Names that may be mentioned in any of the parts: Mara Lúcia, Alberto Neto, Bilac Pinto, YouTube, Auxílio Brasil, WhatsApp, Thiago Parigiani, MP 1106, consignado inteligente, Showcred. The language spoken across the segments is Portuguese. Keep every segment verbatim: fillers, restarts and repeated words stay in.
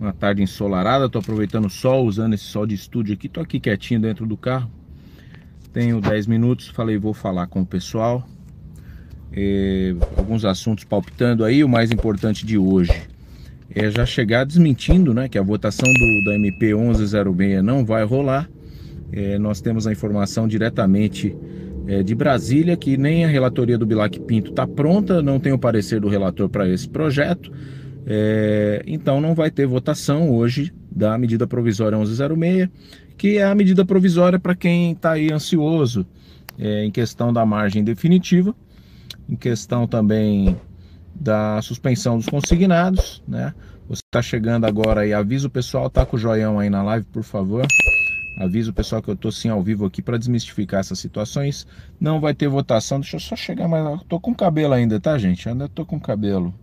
uma tarde ensolarada, tô aproveitando o sol, usando esse sol de estúdio aqui, tô aqui quietinho dentro do carro, tenho dez minutos, falei, vou falar com o pessoal, é, alguns assuntos palpitando aí, o mais importante de hoje é já chegar desmentindo, né, que a votação do, da M P onze zero seis não vai rolar. É, nós temos a informação diretamente é, de Brasília que nem a relatoria do Bilac Pinto está pronta, não tem o parecer do relator para esse projeto, é, então não vai ter votação hoje da medida provisória onze zero seis, que é a medida provisória para quem está aí ansioso é, em questão da margem definitiva, em questão também da suspensão dos consignados, né? Você está chegando agora aí, avisa o pessoal, tá com o joião aí na live, por favor. Avisa o pessoal que eu tô sim ao vivo aqui para desmistificar essas situações. Não vai ter votação, deixa eu só chegar mais lá. Tô com cabelo ainda, tá, gente? Ainda tô com cabelo.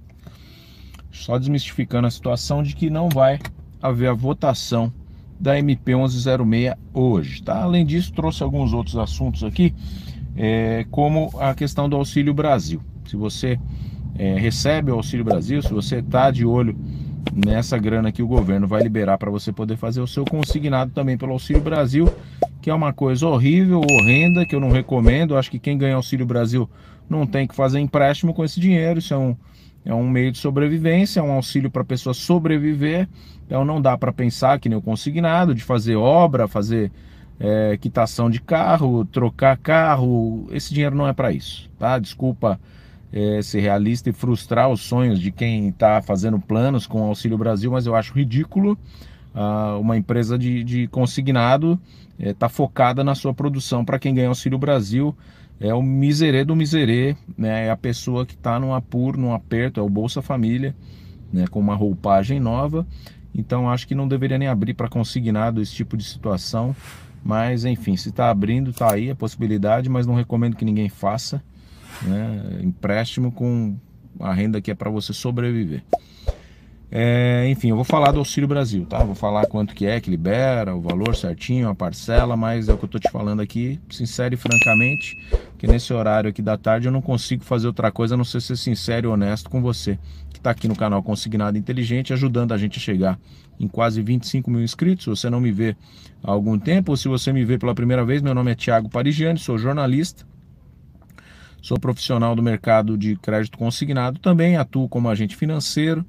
Só desmistificando a situação de que não vai haver a votação da M P onze zero seis hoje, tá? Além disso, trouxe alguns outros assuntos aqui, é, como a questão do Auxílio Brasil. Se você É, recebe o Auxílio Brasil, se você está de olho nessa grana que o governo vai liberar para você poder fazer o seu consignado também pelo Auxílio Brasil, que é uma coisa horrível, horrenda, que eu não recomendo. Acho que quem ganha Auxílio Brasil não tem que fazer empréstimo com esse dinheiro. Isso é um, é um meio de sobrevivência, é um auxílio para a pessoa sobreviver. Então não dá para pensar que nem o consignado, de fazer obra, fazer é, quitação de carro, trocar carro. Esse dinheiro não é para isso, tá? Desculpa É, ser realista e frustrar os sonhos de quem está fazendo planos com o Auxílio Brasil, mas eu acho ridículo ah, uma empresa de, de consignado está é, focada na sua produção. Para quem ganha Auxílio Brasil é o miserê do miserê, né? É a pessoa que está num apuro, num aperto, é o Bolsa Família, né? Com uma roupagem nova. Então acho que não deveria nem abrir para consignado esse tipo de situação, mas enfim, se está abrindo, está aí a possibilidade, mas não recomendo que ninguém faça, né, empréstimo com a renda que é para você sobreviver. É, enfim, eu vou falar do Auxílio Brasil, tá? Vou falar quanto que é que libera, o valor certinho, a parcela, mas é o que eu tô te falando aqui, sincero e francamente, que nesse horário aqui da tarde eu não consigo fazer outra coisa a não ser ser sincero e honesto com você, que tá aqui no canal Consignado Inteligente, ajudando a gente a chegar em quase vinte e cinco mil inscritos. Se você não me vê há algum tempo, ou se você me vê pela primeira vez, meu nome é Thiago Parigiani, sou jornalista, sou profissional do mercado de crédito consignado, também atuo como agente financeiro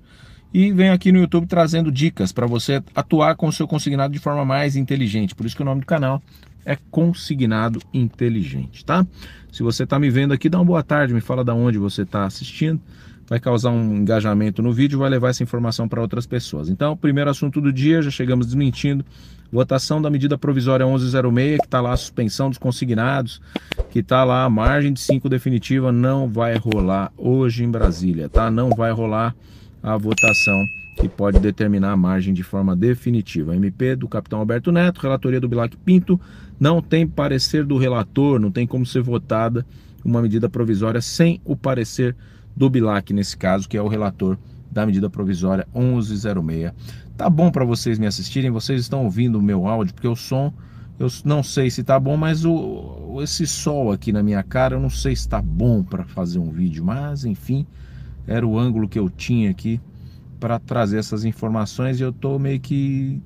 e venho aqui no YouTube trazendo dicas para você atuar com o seu consignado de forma mais inteligente. Por isso que o nome do canal é Consignado Inteligente, tá? Se você está me vendo aqui, dá uma boa tarde, me fala de onde você está assistindo, vai causar um engajamento no vídeo, vai levar essa informação para outras pessoas. Então, primeiro assunto do dia, já chegamos desmentindo votação da medida provisória onze zero seis, que está lá a suspensão dos consignados, que está lá a margem de cinco definitiva, não vai rolar hoje em Brasília, tá? Não vai rolar a votação que pode determinar a margem de forma definitiva. A M P do capitão Alberto Neto, relatoria do Bilac Pinto, não tem parecer do relator, não tem como ser votada uma medida provisória sem o parecer do Bilac, nesse caso, que é o relator da medida provisória onze zero seis. Tá bom para vocês me assistirem, vocês estão ouvindo o meu áudio, porque o som, eu não sei se tá bom, mas o, esse sol aqui na minha cara, eu não sei se tá bom para fazer um vídeo, mas enfim, era o ângulo que eu tinha aqui para trazer essas informações e eu tô meio que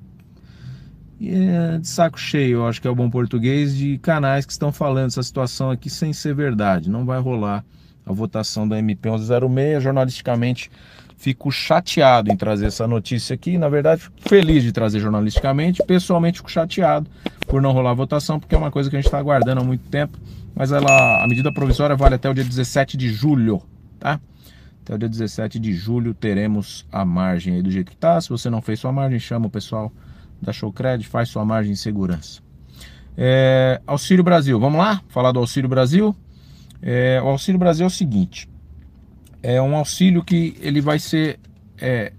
é, de saco cheio, eu acho que é o bom português, de canais que estão falando essa situação aqui sem ser verdade. Não vai rolar a votação da M P onze zero seis, jornalisticamente fico chateado em trazer essa notícia aqui, na verdade fico feliz de trazer jornalisticamente, pessoalmente fico chateado por não rolar a votação, porque é uma coisa que a gente está aguardando há muito tempo, mas ela, a medida provisória vale até o dia dezessete de julho, tá? Até o dia dezessete de julho teremos a margem aí do jeito que tá. Se você não fez sua margem, chama o pessoal da Showcred, faz sua margem em segurança. É, Auxílio Brasil, vamos lá? Falar do Auxílio Brasil. É, o Auxílio Brasil é o seguinte, é um auxílio que ele vai ser é,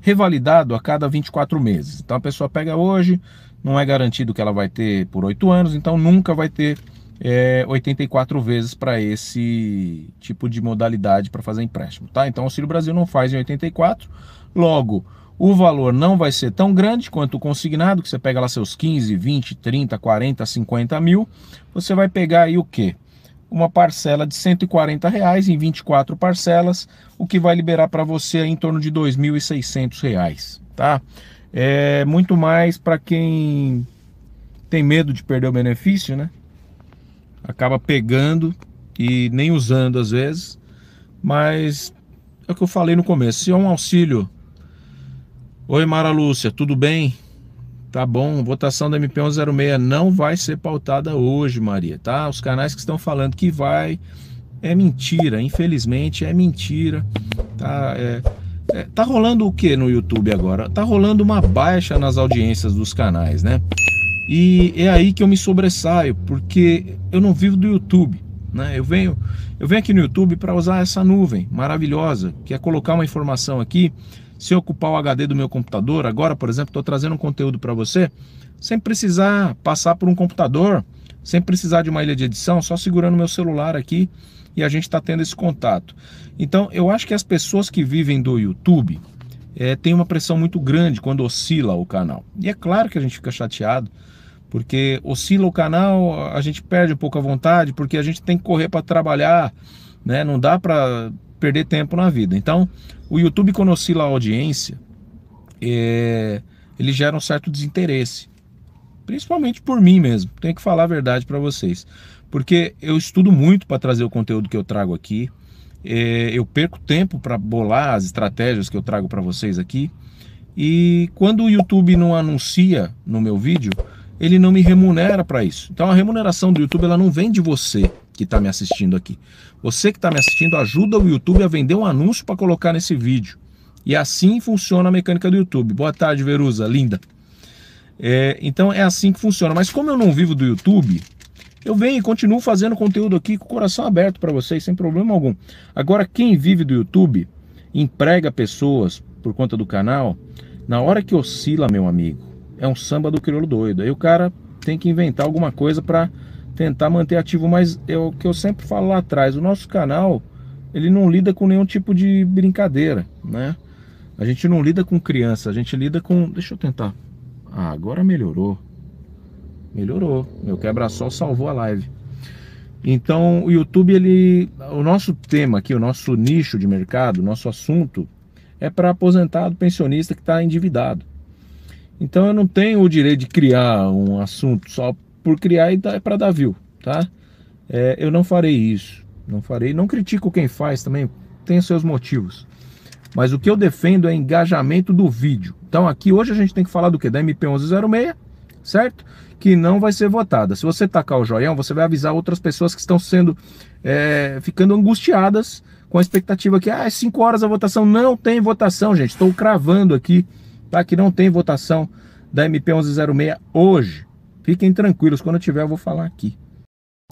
revalidado a cada vinte e quatro meses. Então a pessoa pega hoje, não é garantido que ela vai ter por oito anos, então nunca vai ter é, oitenta e quatro vezes para esse tipo de modalidade para fazer empréstimo, tá? Então o Auxílio Brasil não faz em oitenta e quatro, logo o valor não vai ser tão grande quanto o consignado, que você pega lá seus quinze, vinte, trinta, quarenta, cinquenta mil, você vai pegar aí o quê? Uma parcela de cento e quarenta reais em vinte e quatro parcelas, o que vai liberar para você em torno de dois mil e seiscentos reais, tá? É muito mais para quem tem medo de perder o benefício, né? Acaba pegando e nem usando às vezes, mas é o que eu falei no começo, se é um auxílio... Oi, Mara Lúcia, tudo bem? Tá bom, votação da M P onze zero seis não vai ser pautada hoje, Maria, tá? Os canais que estão falando que vai, é mentira, infelizmente é mentira, tá? É... É, tá rolando o que no YouTube agora? Tá rolando uma baixa nas audiências dos canais, né? E é aí que eu me sobressaio, porque eu não vivo do YouTube, né? Eu venho, eu venho aqui no YouTube para usar essa nuvem maravilhosa, que é colocar uma informação aqui. Se eu ocupar o H D do meu computador, agora, por exemplo, estou trazendo um conteúdo para você, sem precisar passar por um computador, sem precisar de uma ilha de edição, só segurando meu celular aqui. E a gente está tendo esse contato. Então, eu acho que as pessoas que vivem do YouTube é, tem uma pressão muito grande quando oscila o canal. E é claro que a gente fica chateado, porque oscila o canal, a gente perde um pouco a vontade, porque a gente tem que correr para trabalhar, né? Não dá para perder tempo na vida. Então, o YouTube, quando oscila a audiência, é, ele gera um certo desinteresse. Principalmente por mim mesmo, tenho que falar a verdade para vocês. Porque eu estudo muito para trazer o conteúdo que eu trago aqui. É, eu perco tempo para bolar as estratégias que eu trago para vocês aqui. E quando o YouTube não anuncia no meu vídeo, ele não me remunera para isso. Então a remuneração do YouTube ela não vem de você que está me assistindo aqui. Você que está me assistindo ajuda o YouTube a vender um anúncio para colocar nesse vídeo. E assim funciona a mecânica do YouTube. Boa tarde, Verusa, linda. É, então é assim que funciona. Mas como eu não vivo do YouTube... Eu venho e continuo fazendo conteúdo aqui com o coração aberto para vocês, sem problema algum. Agora, quem vive do YouTube, emprega pessoas por conta do canal, na hora que oscila, meu amigo, é um samba do crioulo doido. Aí o cara tem que inventar alguma coisa para tentar manter ativo, mas é o que eu sempre falo lá atrás, o nosso canal, ele não lida com nenhum tipo de brincadeira, né? A gente não lida com criança, a gente lida com... Deixa eu tentar. Ah, agora melhorou. Melhorou, meu quebra-sol salvou a live. Então o YouTube, ele, o nosso tema aqui, o nosso nicho de mercado, o nosso assunto é para aposentado, pensionista que está endividado. Então eu não tenho o direito de criar um assunto só por criar e é para dar view, tá? É, eu não farei isso, não farei, não critico quem faz também, tem seus motivos. Mas o que eu defendo é engajamento do vídeo. Então aqui hoje a gente tem que falar do que? Da M P onze zero seis, certo? Que não vai ser votada. Se você tacar o joião, você vai avisar outras pessoas que estão sendo é, ficando angustiadas com a expectativa que ah, às cinco horas a votação. Não tem votação, gente. Estou cravando aqui, tá? Que não tem votação da M P onze zero seis hoje. Fiquem tranquilos, quando eu tiver eu vou falar aqui.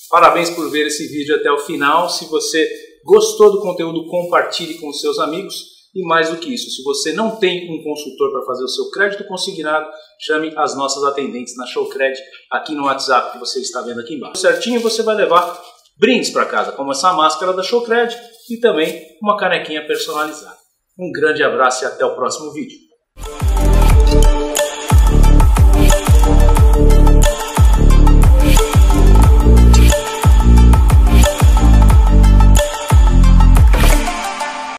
Parabéns por ver esse vídeo até o final. Se você gostou do conteúdo, compartilhe com seus amigos. E mais do que isso, se você não tem um consultor para fazer o seu crédito consignado, chame as nossas atendentes na Showcred aqui no WhatsApp que você está vendo aqui embaixo. Certinho, você vai levar brindes para casa, como essa máscara da Showcred e também uma canequinha personalizada. Um grande abraço e até o próximo vídeo.